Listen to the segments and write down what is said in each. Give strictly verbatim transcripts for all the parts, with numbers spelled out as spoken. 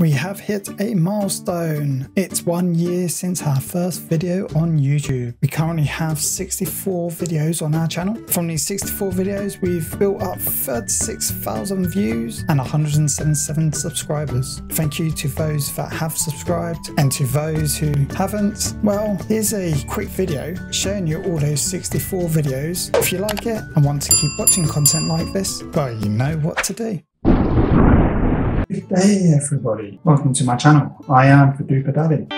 We have hit a milestone. It's one year since our first video on YouTube. We currently have sixty-four videos on our channel. From these sixty-four videos, we've built up thirty-six thousand views and one hundred seventy-seven subscribers. Thank you to those that have subscribed, and to those who haven't, well, here's a quick video showing you all those sixty-four videos. If you like it and want to keep watching content like this, well, you know what to do. Good day everybody, welcome to my channel. I am DoopaDaddy.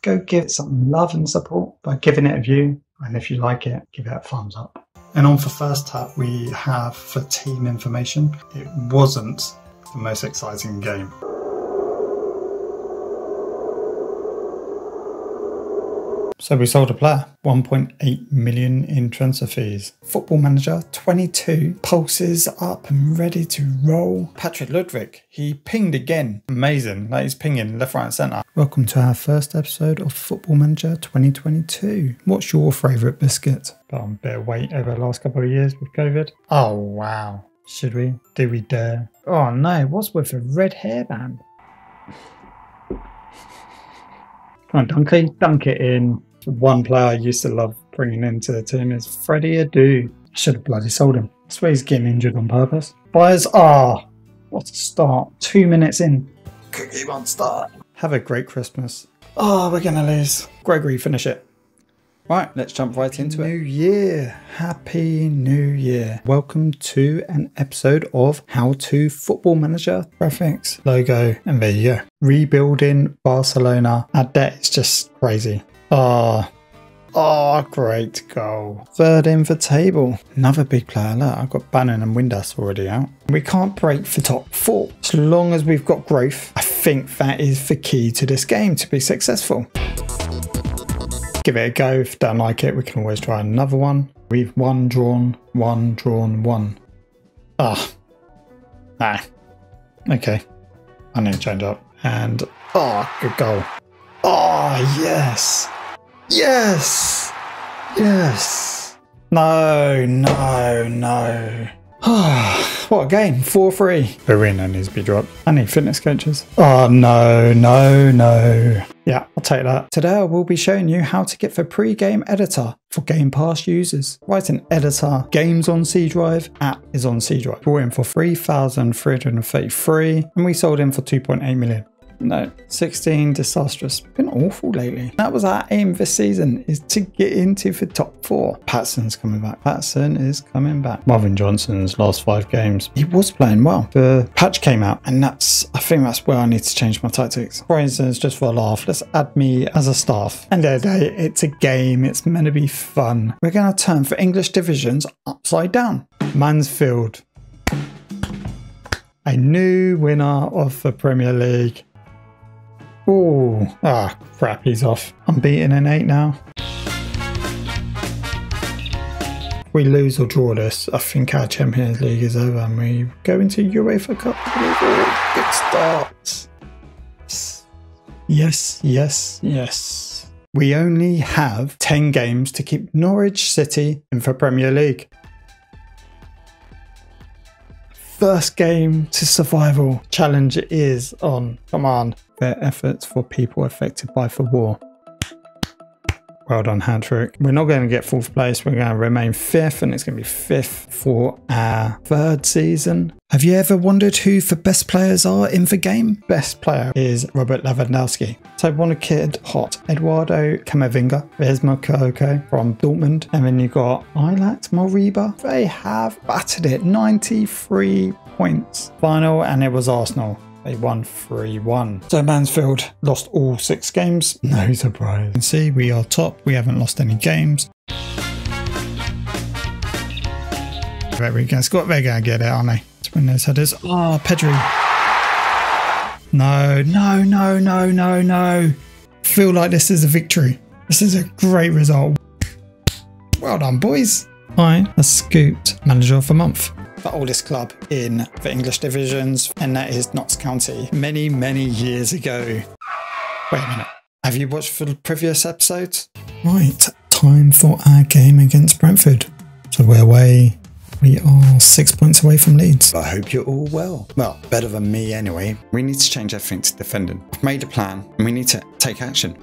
Go give it some love and support by giving it a view, and if you like it, give it a thumbs up. And on for first tap we have for team information. It wasn't the most exciting game. So we sold a player, one point eight million in transfer fees. Football Manager twenty-two, pulses up and ready to roll. Patrick Ludwig, he pinged again. Amazing, like he's pinging left, right and centre. Welcome to our first episode of Football Manager twenty twenty-two. What's your favourite biscuit? Got a bit of weight over the last couple of years with COVID. Oh wow, should we? Do we dare? Oh no, what's with a red hairband? Come on Donkey, dunk it in. One player I used to love bringing into the team is Freddy Adu. I should have bloody sold him. I swear he's getting injured on purpose. Buyers are. Oh, what a start. Two minutes in. Cookie monster. Have a great Christmas. Oh, we're going to lose. Gregory, finish it. Right, let's jump right into it. New Year. Happy New Year. Welcome to an episode of How to Football Manager. Graphics, logo, and there you go. Rebuilding Barcelona. Our debt is just crazy. Ah, oh, oh, great goal. Third in for table. Another big player. Look, I've got Bannon and Windass already out. We can't break for top four. As long as we've got growth, I think that is the key to this game to be successful. Give it a go. If don't like it, we can always try another one. We've one drawn, one drawn, one. Ah, ah. Okay, I need to change up. And ah, oh, good goal. Ah, oh, yes. Yes! Yes! No, no, no. What a game, four three. Arena needs to be dropped. I need fitness coaches. Oh no, no, no. Yeah, I'll take that. Today I will be showing you how to get the pre-game editor for Game Pass users. Write an editor. Games on C Drive, app is on C Drive. Bought in for three thousand three hundred thirty-three and we sold in for two point eight million. No, sixteen, disastrous. Been awful lately. That was our aim this season, is to get into the top four. Patson's coming back. Patson is coming back. Marvin Johnson's last five games. He was playing well. The patch came out and that's, I think that's where I need to change my tactics. For instance, just for a laugh, let's add me as a staff. And there, there, it's a game. It's meant to be fun. We're going to turn for English divisions upside down. Mansfield. A new winner of the Premier League. Ooh, ah, crap, he's off. I'm beating an eight now. If we lose or draw this, I think our Champions League is over and we go into UEFA Cup. Good start. Yes, yes, yes. We only have ten games to keep Norwich City in for Premier League. First game to survival. Challenge is on. Come on. Their efforts for people affected by the war. Well done, Hattrick. We're not going to get fourth place. We're going to remain fifth, and it's going to be fifth for our third season. Have you ever wondered who the best players are in the game? Best player is Robert Lewandowski. So one kid hot, Eduardo Camavinga, Vesma Koke from Dortmund, and then you got Ilaix Moriba. They have battered it, ninety-three points. Final, and it was Arsenal. They won three one. So Mansfield lost all six games. No surprise. You can see we are top. We haven't lost any games. There we go. Scott, they're going to get it, aren't they? That's when those headers. Oh, Pedri. No, no, no, no, no, no. I feel like this is a victory. This is a great result. Well done, boys. I have scooped manager of the month. The oldest club in the English divisions, and that is Notts County, many many years ago. Wait a minute, have you watched the previous episodes? Right, time for our game against Brentford. So we're away, We are six points away from Leeds. I hope you're all well. Well, better than me anyway. We need to change everything to defending. I've made a plan and we need to take action.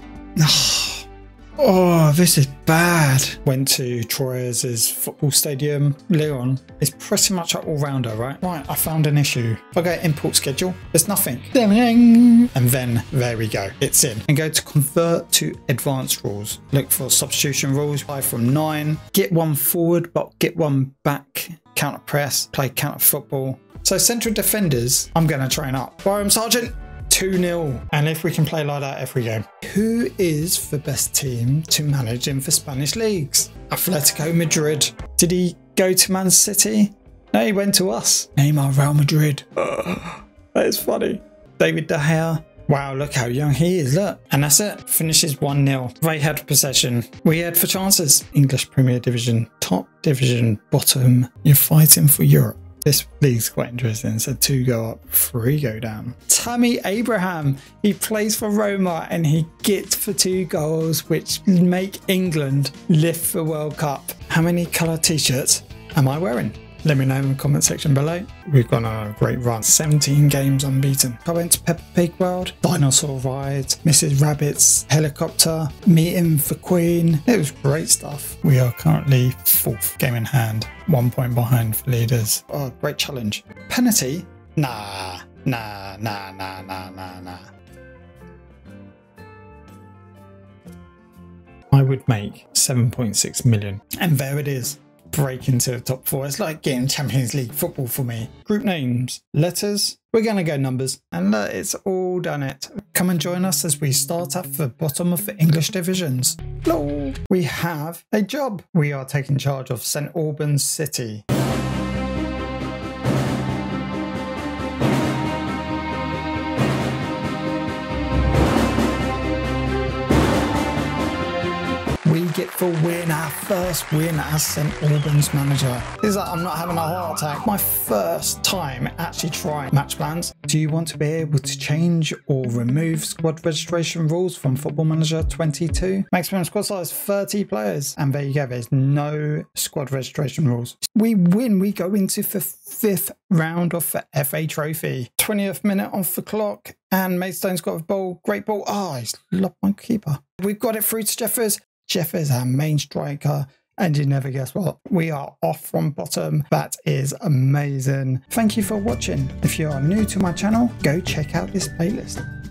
Oh, this is bad. Went to Troyes' football stadium. Leon is pretty much an all-rounder, right? Right, I found an issue. If I go import schedule, there's nothing. And then there we go. It's in. And go to convert to advanced rules. Look for substitution rules. Buy from nine. Get one forward, but get one back. Counter press. Play counter football. So central defenders, I'm going to train up. Byron Sergeant. two nil, and if we can play like that every game. Who is the best team to manage in the Spanish leagues? Atletico Madrid. Did he go to Man City? No, he went to us. Neymar, Real Madrid. Ugh, that is funny. David De Gea. Wow, look how young he is, look. And that's it. Finishes one nil. They had possession. We had for chances. English Premier Division, top division, bottom. You're fighting for Europe. This league's quite interesting. So two go up, three go down. Tammy Abraham, he plays for Roma and he gets for two goals, which make England lift the World Cup. How many colour t-shirts am I wearing? Let me know in the comment section below. We've gone on a great run. seventeen games unbeaten. I went to Peppa Pig World, dinosaur rides, Missus Rabbit's helicopter, meeting the Queen. It was great stuff. We are currently fourth game in hand, one point behind for leaders. Oh, great challenge. Penalty? Nah, nah, nah, nah, nah, nah, nah. I would make seven point six million. And there it is. Break into the top four. It's like getting Champions League football for me. Group names, letters, we're going to go numbers, and uh, it's all done it. Come and join us as we start at the bottom of the English divisions. Lol. We have a job. We are taking charge of Saint Albans City. For win, our first win as Saint Albans manager. Is that I'm not having a heart attack. My first time actually trying match plans. Do you want to be able to change or remove squad registration rules from Football Manager twenty-two? Maximum squad size thirty players. And there you go, there's no squad registration rules. We win, we go into the fifth round of the F A Trophy. twentieth minute off the clock, and Maidstone's got a ball, great ball. Ah, oh, he's lobbed my keeper. We've got it through to Jeffers. Jeff is our main striker, and you never guess what, we are off from bottom. That is amazing. Thank you for watching. If you are new to my channel, go check out this playlist.